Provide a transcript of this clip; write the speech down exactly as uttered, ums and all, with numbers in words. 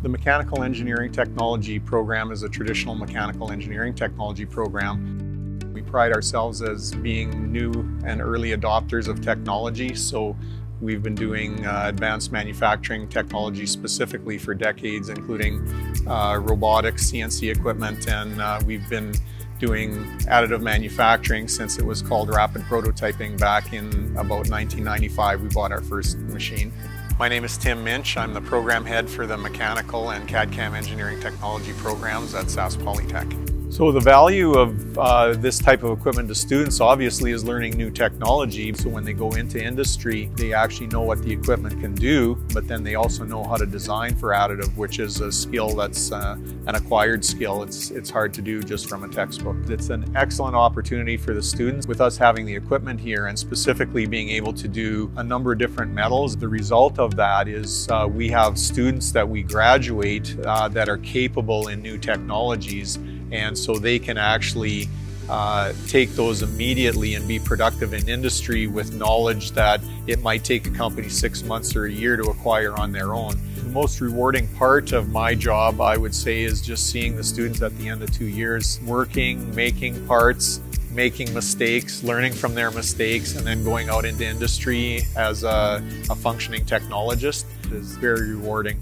The mechanical engineering technology program is a traditional mechanical engineering technology program. We pride ourselves as being new and early adopters of technology, so we've been doing uh, advanced manufacturing technology specifically for decades, including uh, robotics, C N C equipment, and uh, we've been doing additive manufacturing since it was called rapid prototyping back in about nineteen ninety-five. We bought our first machine. My name is Tim Muench. I'm the program head for the mechanical and C A D C A M engineering technology programs at Sask Polytech. So the value of uh, this type of equipment to students obviously is learning new technology. So when they go into industry, they actually know what the equipment can do, but then they also know how to design for additive, which is a skill that's uh, an acquired skill. It's, it's hard to do just from a textbook. It's an excellent opportunity for the students with us having the equipment here and specifically being able to do a number of different metals. The result of that is uh, we have students that we graduate uh, that are capable in new technologies. And so they can actually uh, take those immediately and be productive in industry with knowledge that it might take a company six months or a year to acquire on their own. The most rewarding part of my job, I would say, is just seeing the students at the end of two years working, making parts, making mistakes, learning from their mistakes, and then going out into industry as a, a functioning technologist is very rewarding.